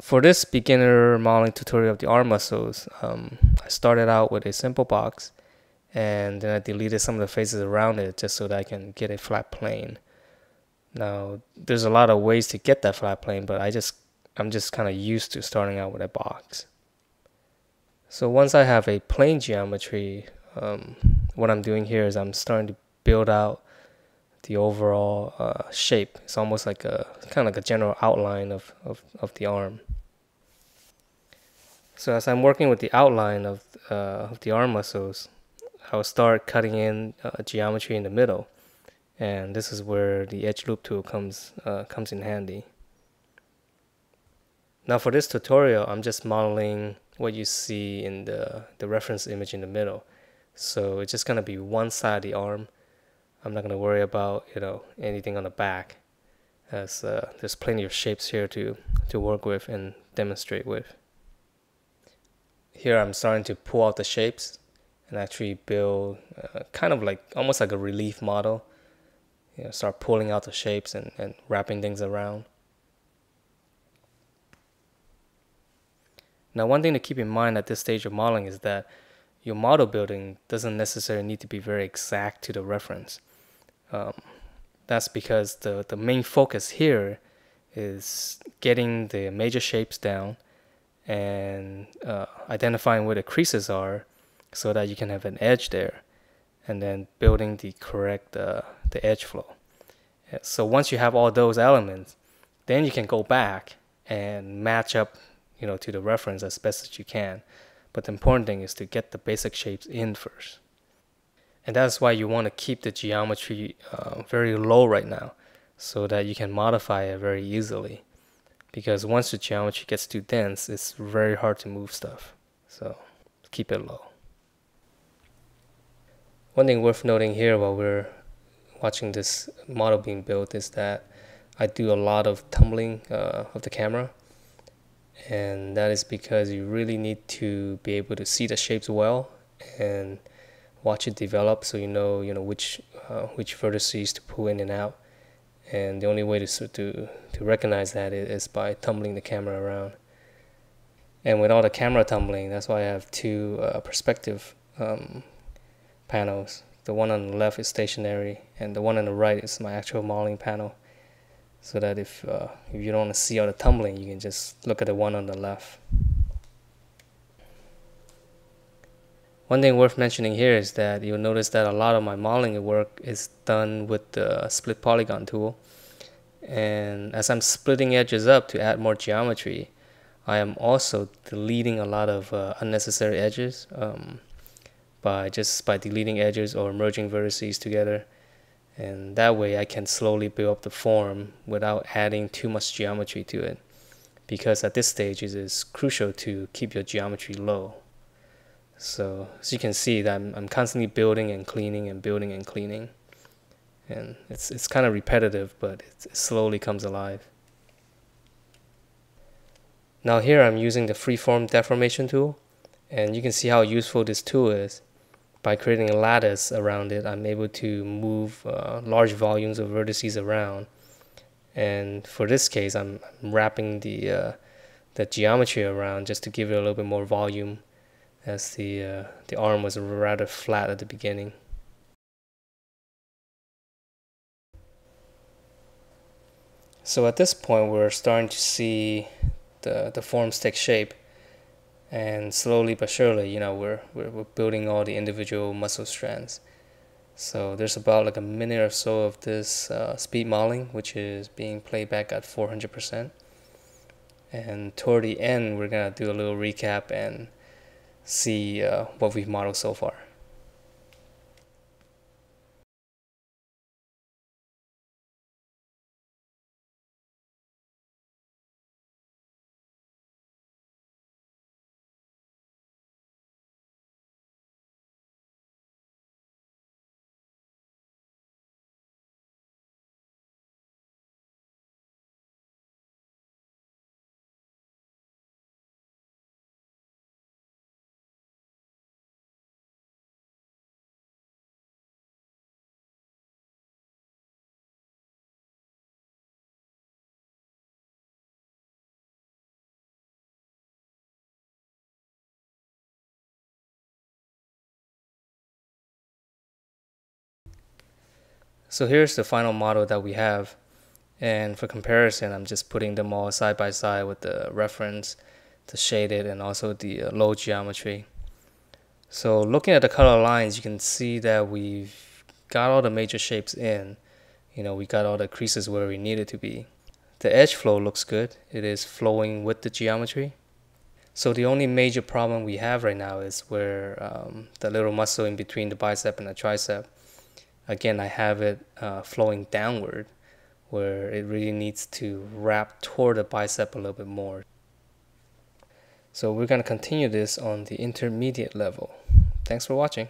For this beginner modeling tutorial of the arm muscles, I started out with a simple box, and then I deleted some of the faces around it just so that I can get a flat plane. Now, there's a lot of ways to get that flat plane, but I'm just kind of used to starting out with a box. So once I have a plane geometry, what I'm doing here is I'm starting to build out the overall shape. It's almost like a general outline of the arm. So as I'm working with the outline of the arm muscles, I'll start cutting in geometry in the middle, and this is where the edge loop tool comes in handy. Now for this tutorial, I'm just modeling what you see in the reference image in the middle. So it's just gonna be one side of the arm. I'm not gonna worry about anything on the back, as there's plenty of shapes here to work with and demonstrate with. Here I'm starting to pull out the shapes and actually build kind of like almost like a relief model. Start pulling out the shapes and wrapping things around. Now, one thing to keep in mind at this stage of modeling is that your model building doesn't necessarily need to be very exact to the reference. That's because the main focus here is getting the major shapes down and identifying where the creases are so that you can have an edge there, and then building the correct edge flow. So once you have all those elements, then you can go back and match up to the reference as best as you can. But the important thing is to get the basic shapes in first. And that's why you want to keep the geometry very low right now, so that you can modify it very easily. Because once the geometry gets too dense, it's very hard to move stuff. So keep it low. One thing worth noting here while we're watching this model being built is that I do a lot of tumbling of the camera, and that is because you really need to be able to see the shapes well and watch it develop, so you know which vertices to pull in and out. And the only way to recognize that is by tumbling the camera around. And with all the camera tumbling, that's why I have two perspective panels. The one on the left is stationary, and the one on the right is my actual modeling panel, so that if you don't want to see all the tumbling, you can just look at the one on the left. One thing worth mentioning here is that you'll notice that a lot of my modeling work is done with the split polygon tool, and as I'm splitting edges up to add more geometry, I am also deleting a lot of unnecessary edges, by deleting edges or merging vertices together. And that way I can slowly build up the form without adding too much geometry to it, because at this stage it is crucial to keep your geometry low. So as you can see, that I'm constantly building and cleaning and building and cleaning, and it's kind of repetitive, but it slowly comes alive. Now here I'm using the freeform deformation tool, and you can see how useful this tool is. By creating a lattice around it, I'm able to move large volumes of vertices around. And for this case, I'm wrapping the geometry around just to give it a little bit more volume, as the arm was rather flat at the beginning. So at this point, we're starting to see the forms take shape. And slowly but surely, we're building all the individual muscle strands. So there's about like a minute or so of this speed modeling, which is being played back at 400%. And toward the end, we're gonna do a little recap and see what we've modeled so far. So here's the final model that we have. And for comparison, I'm just putting them all side by side with the reference, the shaded, and also the low geometry. So looking at the color lines, you can see that we've got all the major shapes in. You know, we got all the creases where we need it to be. The edge flow looks good. It is flowing with the geometry. So the only major problem we have right now is where the little muscle in between the bicep and the tricep. Again, I have it flowing downward, where it really needs to wrap toward the bicep a little bit more. So we're going to continue this on the intermediate level. Thanks for watching.